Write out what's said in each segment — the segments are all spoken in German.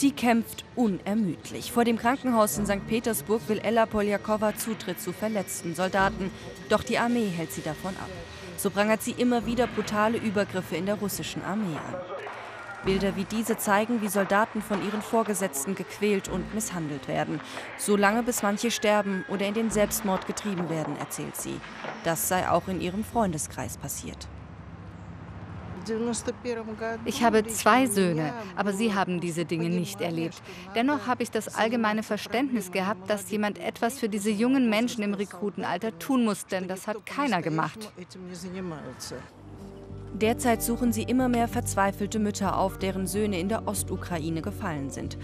Sie kämpft unermüdlich. Vor dem Krankenhaus in St. Petersburg will Ella Polyakova Zutritt zu verletzten Soldaten. Doch die Armee hält sie davon ab. So prangert sie immer wieder brutale Übergriffe in der russischen Armee an. Bilder wie diese zeigen, wie Soldaten von ihren Vorgesetzten gequält und misshandelt werden. So lange, bis manche sterben oder in den Selbstmord getrieben werden, erzählt sie. Das sei auch in ihrem Freundeskreis passiert. Ich habe 2 Söhne, aber sie haben diese Dinge nicht erlebt. Dennoch habe ich das allgemeine Verständnis gehabt, dass jemand etwas für diese jungen Menschen im Rekrutenalter tun muss, denn das hat keiner gemacht. Derzeit suchen sie immer mehr verzweifelte Mütter auf, deren Söhne in der Ostukraine gefallen sind.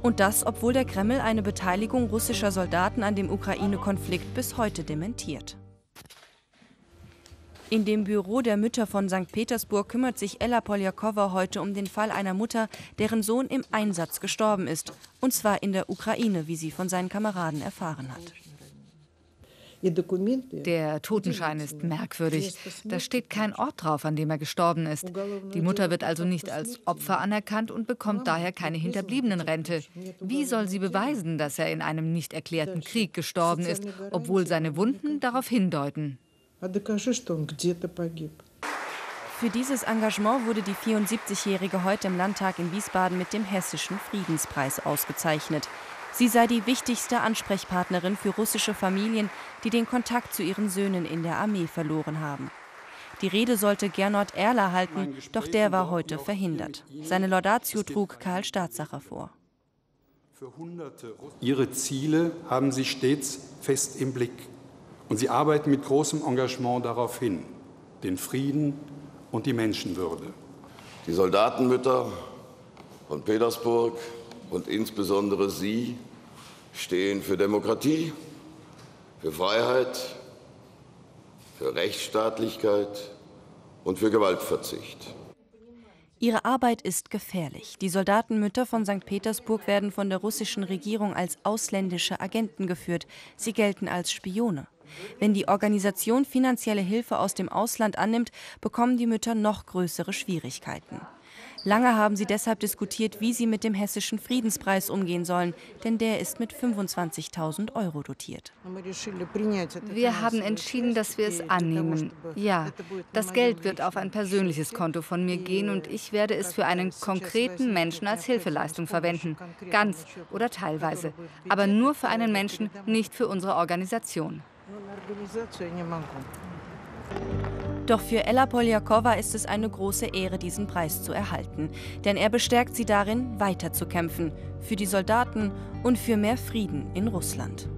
Und das, obwohl der Kreml eine Beteiligung russischer Soldaten an dem Ukraine-Konflikt bis heute dementiert. In dem Büro der Mütter von St. Petersburg kümmert sich Ella Polyakova heute um den Fall einer Mutter, deren Sohn im Einsatz gestorben ist. Und zwar in der Ukraine, wie sie von seinen Kameraden erfahren hat. Der Totenschein ist merkwürdig. Da steht kein Ort drauf, an dem er gestorben ist. Die Mutter wird also nicht als Opfer anerkannt und bekommt daher keine Hinterbliebenenrente. Wie soll sie beweisen, dass er in einem nicht erklärten Krieg gestorben ist, obwohl seine Wunden darauf hindeuten? Für dieses Engagement wurde die 74-Jährige heute im Landtag in Wiesbaden mit dem Hessischen Friedenspreis ausgezeichnet. Sie sei die wichtigste Ansprechpartnerin für russische Familien, die den Kontakt zu ihren Söhnen in der Armee verloren haben. Die Rede sollte Gernot Erler halten, doch der war heute verhindert. Seine Laudatio trug Karl Staatsacher vor. Ihre Ziele haben Sie stets fest im Blick. Und Sie arbeiten mit großem Engagement darauf hin, den Frieden und die Menschenwürde. Die Soldatenmütter von Petersburg und insbesondere Sie stehen für Demokratie, für Freiheit, für Rechtsstaatlichkeit und für Gewaltverzicht. Ihre Arbeit ist gefährlich. Die Soldatenmütter von St. Petersburg werden von der russischen Regierung als ausländische Agenten geführt. Sie gelten als Spione. Wenn die Organisation finanzielle Hilfe aus dem Ausland annimmt, bekommen die Mütter noch größere Schwierigkeiten. Lange haben sie deshalb diskutiert, wie sie mit dem Hessischen Friedenspreis umgehen sollen, denn der ist mit 25.000 € dotiert. Wir haben entschieden, dass wir es annehmen. Ja, das Geld wird auf ein persönliches Konto von mir gehen und ich werde es für einen konkreten Menschen als Hilfeleistung verwenden. Ganz oder teilweise. Aber nur für einen Menschen, nicht für unsere Organisation. Doch für Ella Polyakova ist es eine große Ehre, diesen Preis zu erhalten. Denn er bestärkt sie darin, weiterzukämpfen. Für die Soldaten und für mehr Frieden in Russland.